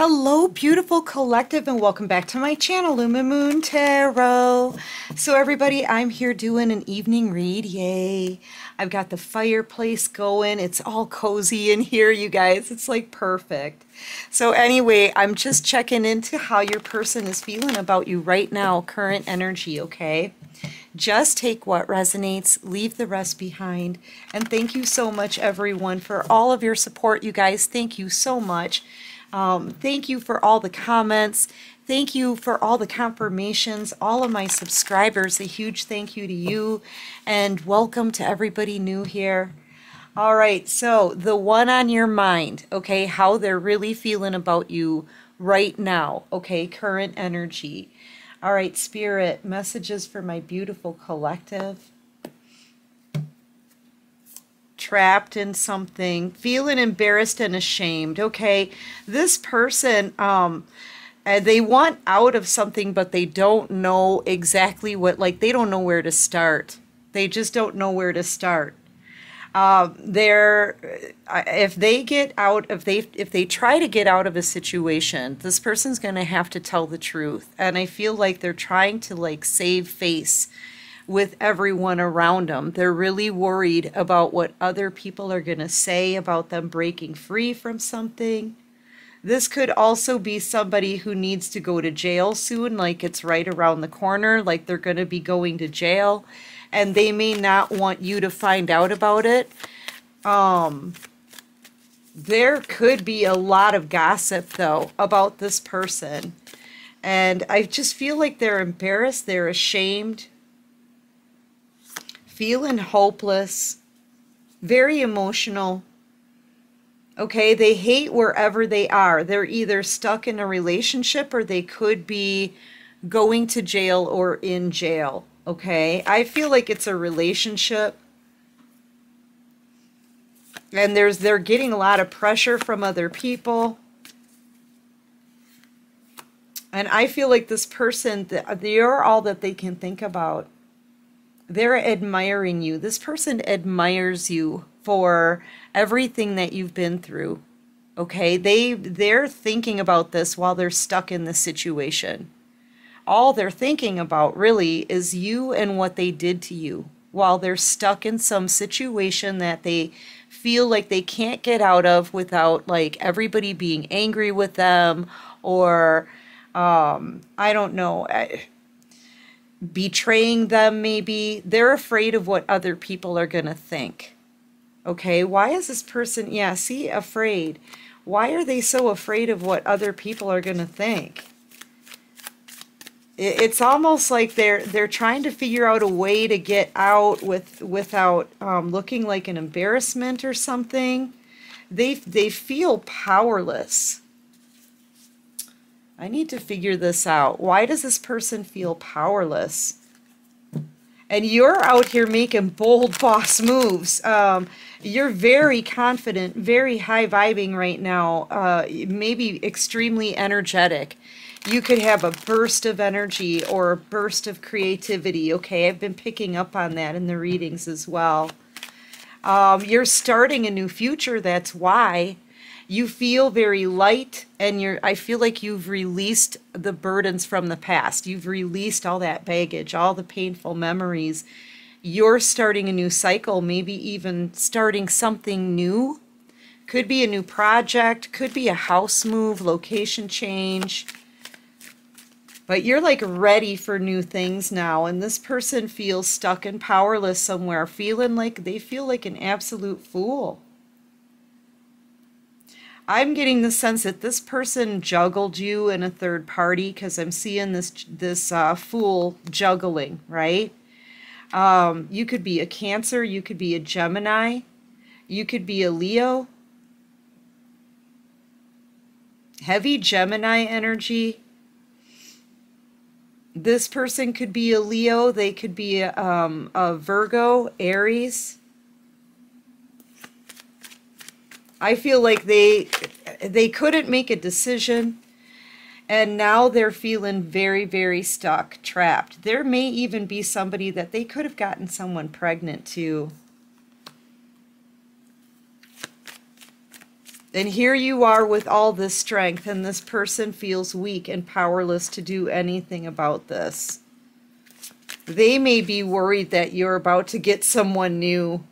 Hello beautiful collective, and welcome back to my channel, Lumen Moon Tarot. So everybody, I'm here doing an evening read. Yay. I've got the fireplace going. It's all cozy in here, you guys. It's like perfect. So anyway, I'm just checking into how your person is feeling about you right now, current energy, okay? Just take what resonates, leave the rest behind. And thank you so much, everyone, for all of your support, you guys. Thank you so much. Thank you for all the comments. Thank you for all the confirmations, all of my subscribers. A huge thank you to you, and welcome to everybody new here. All right, so the one on your mind, okay, how they're really feeling about you right now, okay, current energy. All right, Spirit, messages for my beautiful collective. Trapped in something, feeling embarrassed and ashamed. Okay, this person, they want out of something, but they don't know exactly what, like they don't know where to start. They just don't know where to start. If they try to get out of a situation, this person's going to have to tell the truth. And I feel like they're trying to like save face with everyone around them. They're really worried about what other people are going to say about them breaking free from something. This could also be somebody who needs to go to jail soon, like it's right around the corner, like they're going to be going to jail, and they may not want you to find out about it. There could be a lot of gossip, though, about this person, and I just feel like they're embarrassed, they're ashamed, feeling hopeless, very emotional. Okay, they hate wherever they are. They're either stuck in a relationship, or they could be going to jail or in jail. Okay, I feel like it's a relationship, and they're getting a lot of pressure from other people. And I feel like this person, they're all that they can think about. They're admiring you. This person admires you for everything that you've been through. Okay, they're thinking about this while they're stuck in the situation. All they're thinking about really is you and what they did to you while they're stuck in some situation that they feel like they can't get out of without like everybody being angry with them, or I don't know, betraying them maybe. They're afraid of what other people are gonna think. Okay, why is this person, yeah, see, afraid? Why are they so afraid of what other people are gonna think? It's almost like they're trying to figure out a way to get out without looking like an embarrassment or something. They feel powerless. I need to figure this out. Why does this person feel powerless? And you're out here making bold boss moves. You're very confident, very high vibing right now, maybe extremely energetic. You could have a burst of energy or a burst of creativity. Okay, I've been picking up on that in the readings as well. You're starting a new future, that's why. You feel very light, and I feel like you've released the burdens from the past. You've released all that baggage, all the painful memories. You're starting a new cycle, maybe even starting something new. Could be a new project, could be a house move, location change. But you're like ready for new things now, and this person feels stuck and powerless somewhere, feeling like they feel like an absolute fool. I'm getting the sense that this person juggled you in a third party, because I'm seeing this fool juggling, right? You could be a Cancer, you could be a Gemini, you could be a Leo. Heavy Gemini energy. This person could be a Leo, they could be a Virgo, Aries. I feel like they couldn't make a decision, and now they're feeling very, very stuck, trapped. There may even be somebody that they could have gotten someone pregnant to. then here you are with all this strength, and this person feels weak and powerless to do anything about this. They may be worried that you're about to get someone new.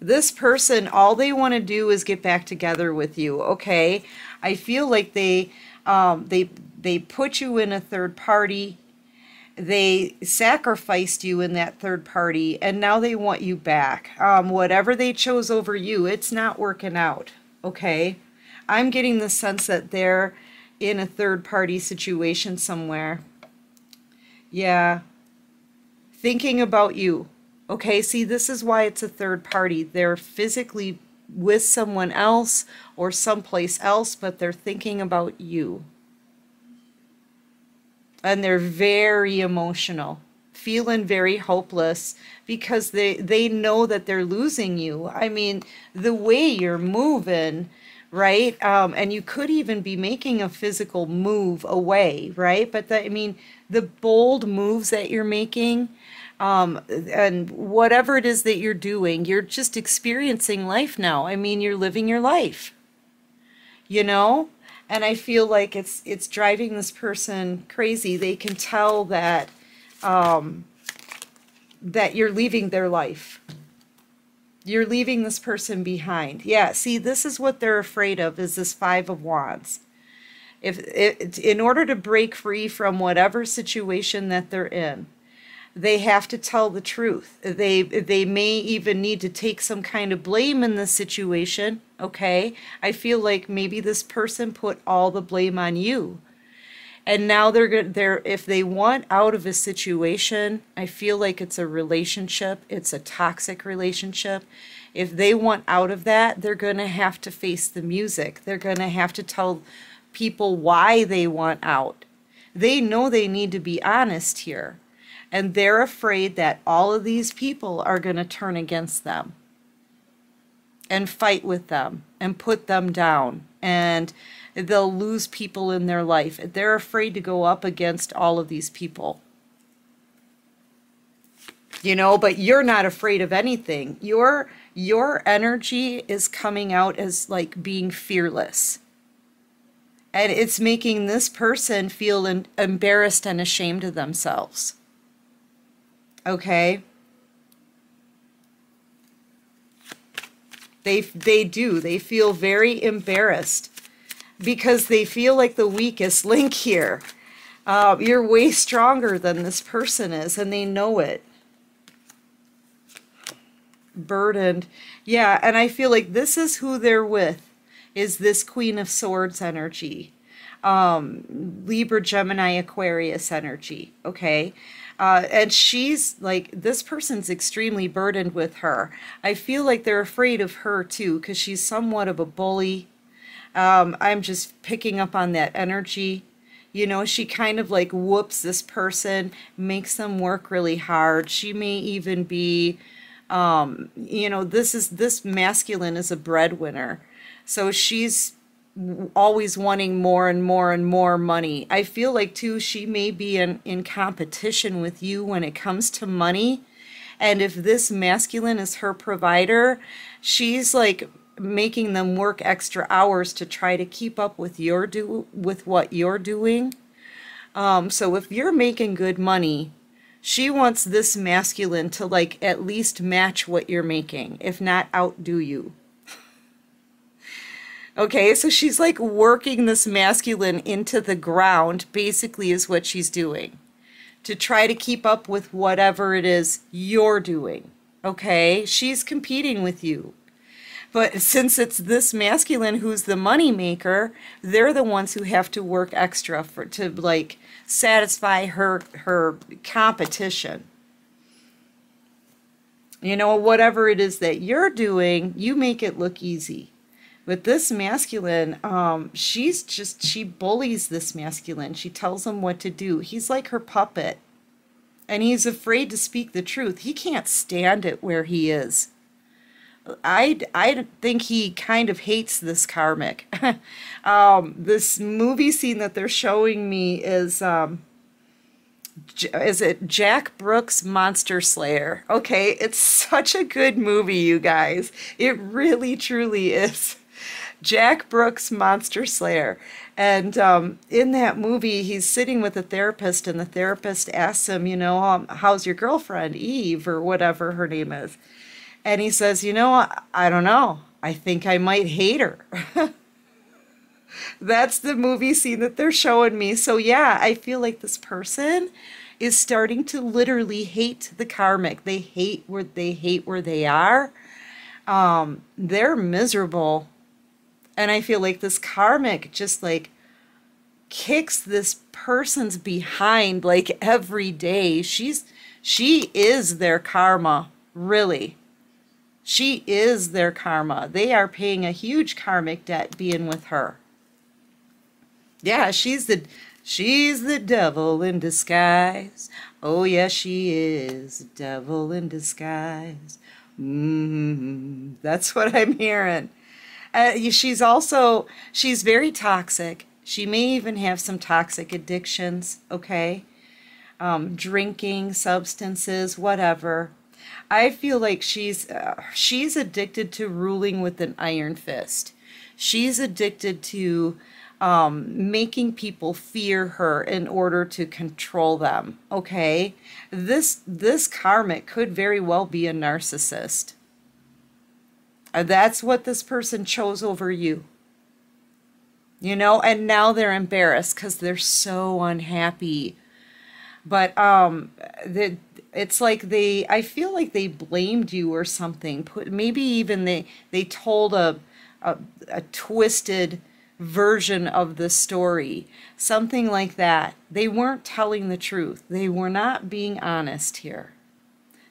This person, all they want to do is get back together with you, okay? I feel like they put you in a third party. They sacrificed you in that third party, and now they want you back. Whatever they chose over you, it's not working out, okay? I'm getting the sense that they're in a third party situation somewhere. Yeah. Thinking about you. Okay, see, this is why it's a third party. They're physically with someone else or someplace else, but they're thinking about you. And they're very emotional, feeling very hopeless, because they know that they're losing you. I mean, the way you're moving, right? And you could even be making a physical move away, right? But I mean, the bold moves that you're making, and whatever it is that you're doing, you're just experiencing life now. I mean, you're living your life, you know? And I feel like it's driving this person crazy. They can tell that, that you're leaving their life. You're leaving this person behind. Yeah, see, this is what they're afraid of, is this Five of Wands. In order to break free from whatever situation that they're in, they have to tell the truth. They may even need to take some kind of blame in this situation, okay? I feel like maybe this person put all the blame on you. And now if they want out of a situation, I feel like it's a relationship, it's a toxic relationship. If they want out of that, they're going to have to face the music. They're going to have to tell people why they want out. They know they need to be honest here. And they're afraid that all of these people are going to turn against them and fight with them and put them down. And they'll lose people in their life. They're afraid to go up against all of these people. You know, but you're not afraid of anything. Your energy is coming out as like being fearless. And it's making this person feel embarrassed and ashamed of themselves. Okay, they feel very embarrassed because they feel like the weakest link here. You're way stronger than this person is, and they know it. Burdened, yeah, and I feel like this is who they're with, is this Queen of Swords energy, Libra, Gemini, Aquarius energy, okay? And she's like, this person's extremely burdened with her. I feel like they're afraid of her too, because she's somewhat of a bully. I'm just picking up on that energy. You know, she kind of like whoops this person, makes them work really hard. She may even be, you know, this masculine is a breadwinner. So she's always wanting more and more and more money. I feel like too, she may be in competition with you when it comes to money. And if this masculine is her provider, she's like making them work extra hours to try to keep up with what you're doing. So if you're making good money, she wants this masculine to like at least match what you're making, if not outdo you. Okay, so she's like working this masculine into the ground, basically, is what she's doing, to try to keep up with whatever it is you're doing. Okay, she's competing with you. But since it's this masculine who's the money maker, they're the ones who have to work extra to like satisfy her competition. You know, whatever it is that you're doing, you make it look easy. But this masculine, she bullies this masculine. She tells him what to do. He's like her puppet. And he's afraid to speak the truth. He can't stand it where he is. I think he kind of hates this karmic. This movie scene that they're showing me is it Jack Brooks' Monster Slayer? Okay, it's such a good movie, you guys. It really, truly is. Jack Brooks' Monster Slayer. And in that movie, he's sitting with a therapist, and the therapist asks him, you know, how's your girlfriend, Eve, or whatever her name is? And he says, you know, I don't know. I think I might hate her. That's the movie scene that they're showing me. So yeah, I feel like this person is starting to literally hate the karmic. They hate where they are. They're miserable. And I feel like this karmic just like kicks this person's behind like every day. She is their karma, really. She is their karma. They are paying a huge karmic debt being with her. Yeah, she's the devil in disguise. Oh, yes, she is the devil in disguise. That's what I'm hearing. She's very toxic. She may even have some toxic addictions, okay? Drinking, substances, whatever. I feel like she's addicted to ruling with an iron fist. She's addicted to making people fear her in order to control them. Okay, this karmic could very well be a narcissist. That's what this person chose over you. You know, and now they're embarrassed because they're so unhappy. But it's like I feel like they blamed you or something. Maybe even they told a twisted version of the story. Something like that. They weren't telling the truth. They were not being honest here.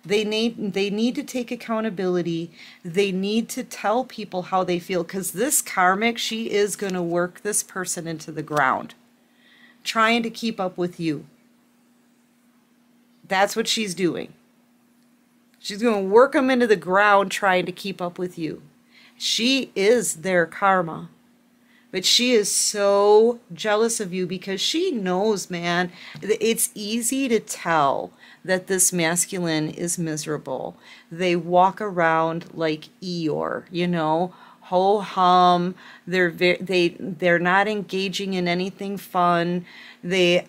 They need to take accountability. They need to tell people how they feel, because this karmic, she is going to work this person into the ground, trying to keep up with you. That's what she's doing. She's going to work them into the ground trying to keep up with you. She is their karma. But she is so jealous of you because she knows, man, it's easy to tell that this masculine is miserable. They walk around like Eeyore, you know, ho-hum. They're not engaging in anything fun. They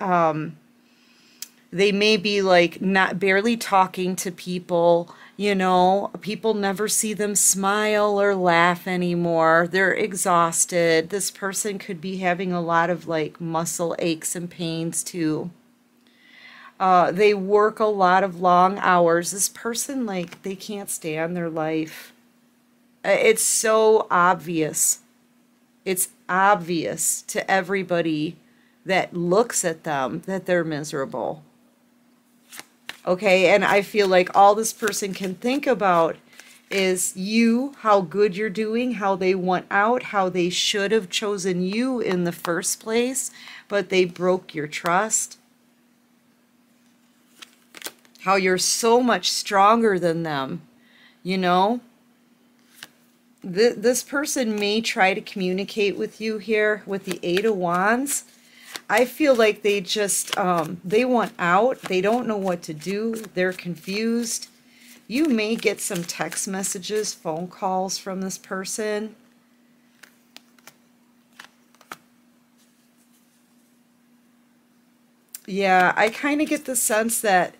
may be like barely talking to people, you know, people never see them smile or laugh anymore. They're exhausted. This person could be having a lot of like muscle aches and pains too. They work a lot of long hours. This person, like, they can't stand their life. It's so obvious. It's obvious to everybody that looks at them that they're miserable. Okay, and I feel like all this person can think about is you, how good you're doing, how they want out, how they should have chosen you in the first place, but they broke your trust. How you're so much stronger than them, you know? This person may try to communicate with you here with the 8 of Wands. I feel like they just, they want out. They don't know what to do. They're confused. You may get some text messages, phone calls from this person. Yeah, I kind of get the sense that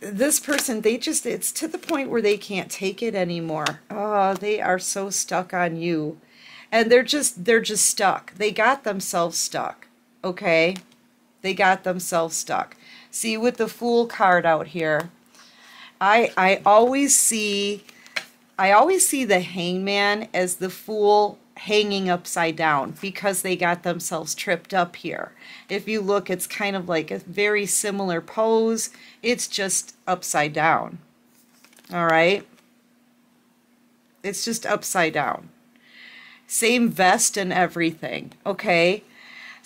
this person, it's to the point where they can't take it anymore. Oh, they are so stuck on you. And they're just stuck. They got themselves stuck. Okay, they got themselves stuck. See, with the Fool card out here, I always see the Hangman as the Fool hanging upside down because they got themselves tripped up here. If you look, it's kind of like a very similar pose. It's just upside down. All right, it's just upside down. Same vest and everything. Okay.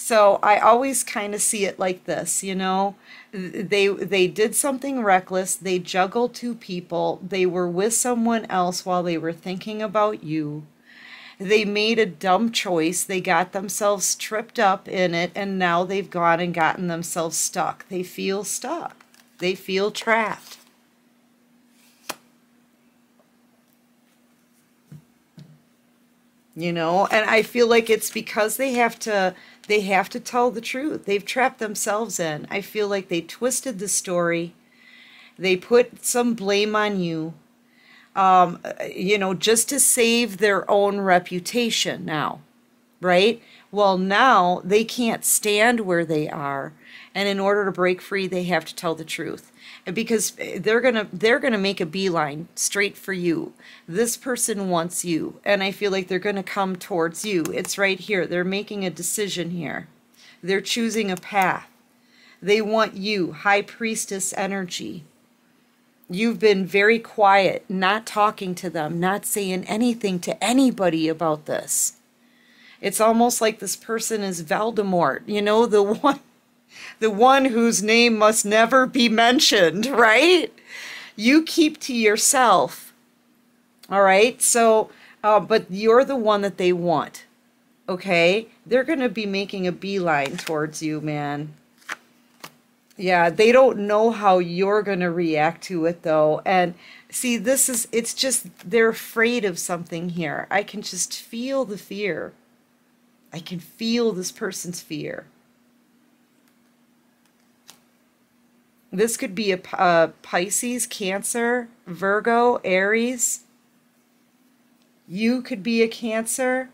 So I always kind of see it like this, you know, they did something reckless. They juggled two people. They were with someone else while they were thinking about you. They made a dumb choice. They got themselves tripped up in it, and now they've gone and gotten themselves stuck. They feel stuck. They feel trapped. you know. And I feel like it's because they have to tell the truth. They've trapped themselves in. I feel like they twisted the story. They put some blame on you, you know, just to save their own reputation now, right? Well, now they can't stand where they are, and in order to break free, they have to tell the truth, because they're gonna make a beeline straight for you. This person wants you, and I feel like they're gonna come towards you. It's right here. They're making a decision here. They're choosing a path. They want you, High Priestess energy. You've been very quiet, not talking to them, not saying anything to anybody about this. It's almost like this person is Voldemort, you know, the one whose name must never be mentioned, right? You keep to yourself, all right? So, but you're the one that they want, okay? They're going to be making a beeline towards you, man. Yeah, they don't know how you're going to react to it, though. And see, this is, it's just, they're afraid of something here. I can just feel the fear. I can feel this person's fear. This could be a Pisces, Cancer, Virgo, Aries. You could be a Cancer.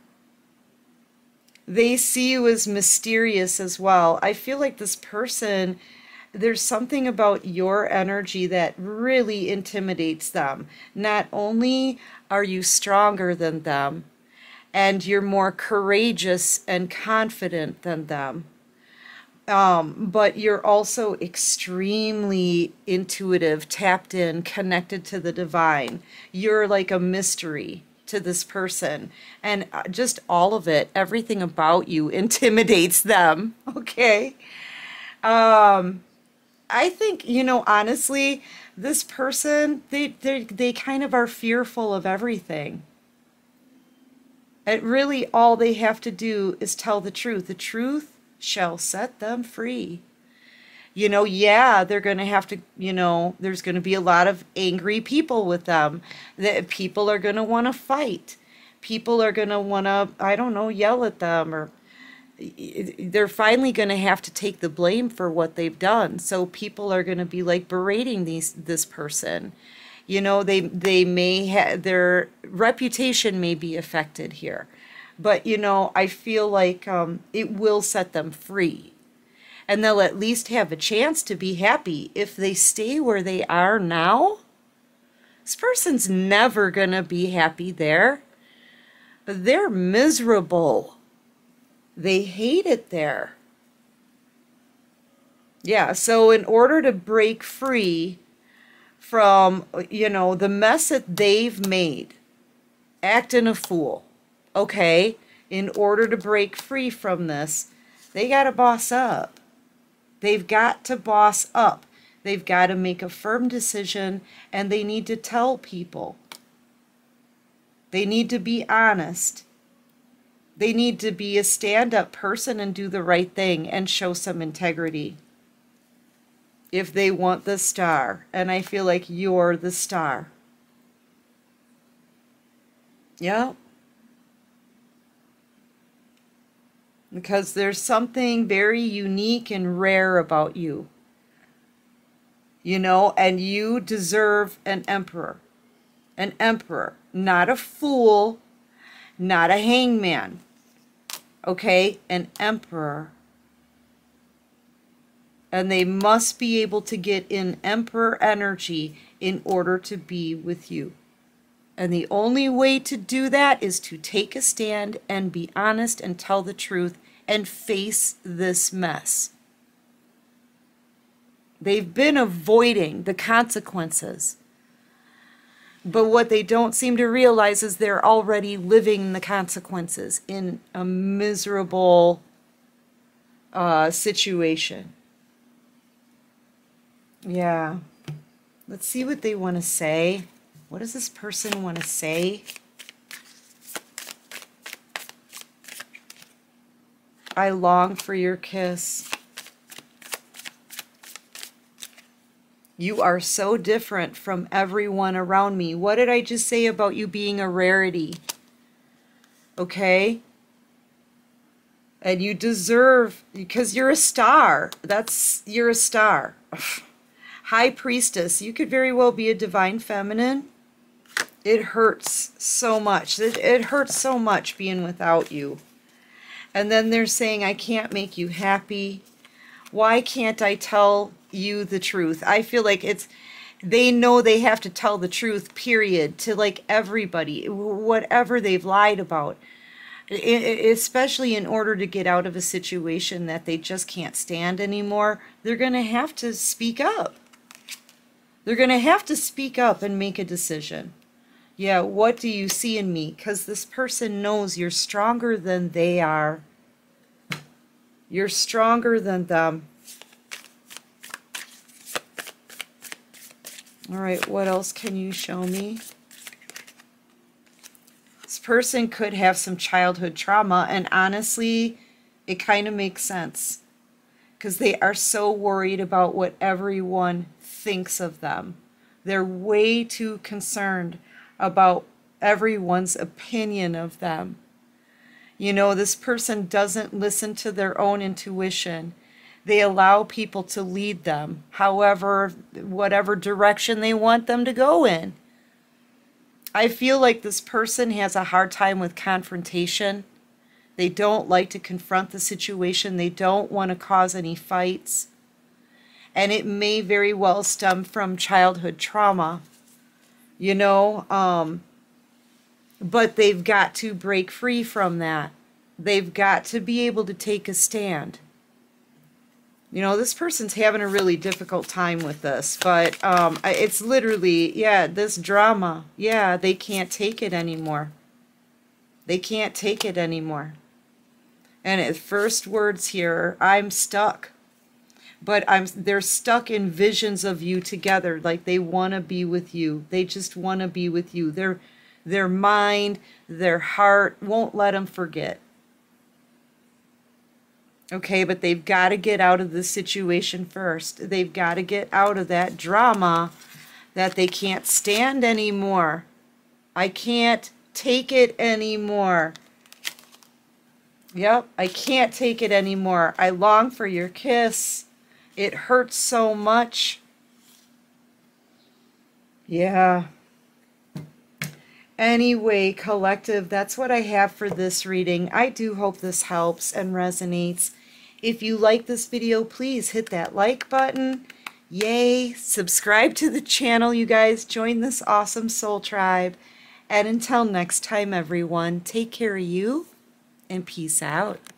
They see you as mysterious as well. I feel like this person, there's something about your energy that really intimidates them. Not only are you stronger than them, and you're more courageous and confident than them, but you're also extremely intuitive, tapped in, connected to the divine. You're like a mystery to this person, and just all of it, everything about you intimidates them, okay? I think, you know, honestly, this person, they kind of are fearful of everything. And really, all they have to do is tell the truth. The truth shall set them free. You know, yeah, they're going to have to, you know, there's going to be a lot of angry people with them. That people are going to want to fight. People are going to want to, I don't know, yell at them. Or they're finally going to have to take the blame for what they've done. So people are going to be like berating this person. You know, they may have, their reputation may be affected here, but, you know, I feel like it will set them free, and they'll at least have a chance to be happy if they stay where they are now. This person's never going to be happy there. They're miserable. They hate it there. Yeah, so in order to break free from, you know, the mess that they've made, acting a fool, okay, in order to break free from this, they got to boss up. They've got to boss up. They've got to make a firm decision, and they need to tell people. They need to be honest. They need to be a stand-up person and do the right thing and show some integrity if they want the star. And I feel like you're the star. Yeah. Because there's something very unique and rare about you. You know, and you deserve an emperor. An emperor. Not a fool. Not a hangman. Okay? An emperor. And they must be able to get in emperor energy in order to be with you. And the only way to do that is to take a stand and be honest and tell the truth and face this mess. They've been avoiding the consequences. But what they don't seem to realize is they're already living the consequences in a miserable situation. Yeah, let's see what they want to say. What does this person want to say? I long for your kiss. You are so different from everyone around me. What did I just say about you being a rarity? okay? And you deserve, because you're a star. That's, you're a star. High Priestess, you could very well be a divine feminine. It hurts so much. It hurts so much being without you. And then they're saying, I can't make you happy. Why can't I tell you the truth? I feel like it's, they know they have to tell the truth, period, to like everybody, whatever they've lied about, especially in order to get out of a situation that they just can't stand anymore. They're going to have to speak up. They're going to have to speak up and make a decision. Yeah, what do you see in me? Because this person knows you're stronger than they are. You're stronger than them. All right, what else can you show me? This person could have some childhood trauma, and honestly, it kind of makes sense because they are so worried about what everyone thinks of them. They're way too concerned about everyone's opinion of them. You know, this person doesn't listen to their own intuition. They allow people to lead them, however, whatever direction they want them to go in. I feel like this person has a hard time with confrontation. They don't like to confront the situation. They don't want to cause any fights. And it may very well stem from childhood trauma. You know, but they've got to break free from that. They've got to be able to take a stand. You know, this person's having a really difficult time with this, but it's literally, yeah, this drama. Yeah, they can't take it anymore. They can't take it anymore. And at first words here, I'm stuck. But they're stuck in visions of you together. Like they want to be with you. They just want to be with you. Their mind, their heart won't let them forget. Okay, but they've got to get out of the situation first. They've got to get out of that drama that they can't stand anymore. I can't take it anymore. Yep, I can't take it anymore. I long for your kiss. It hurts so much. Yeah. Anyway, collective, that's what I have for this reading. I do hope this helps and resonates. If you like this video, please hit that like button. Yay. Subscribe to the channel, you guys. Join this awesome soul tribe. And until next time, everyone, take care of you and peace out.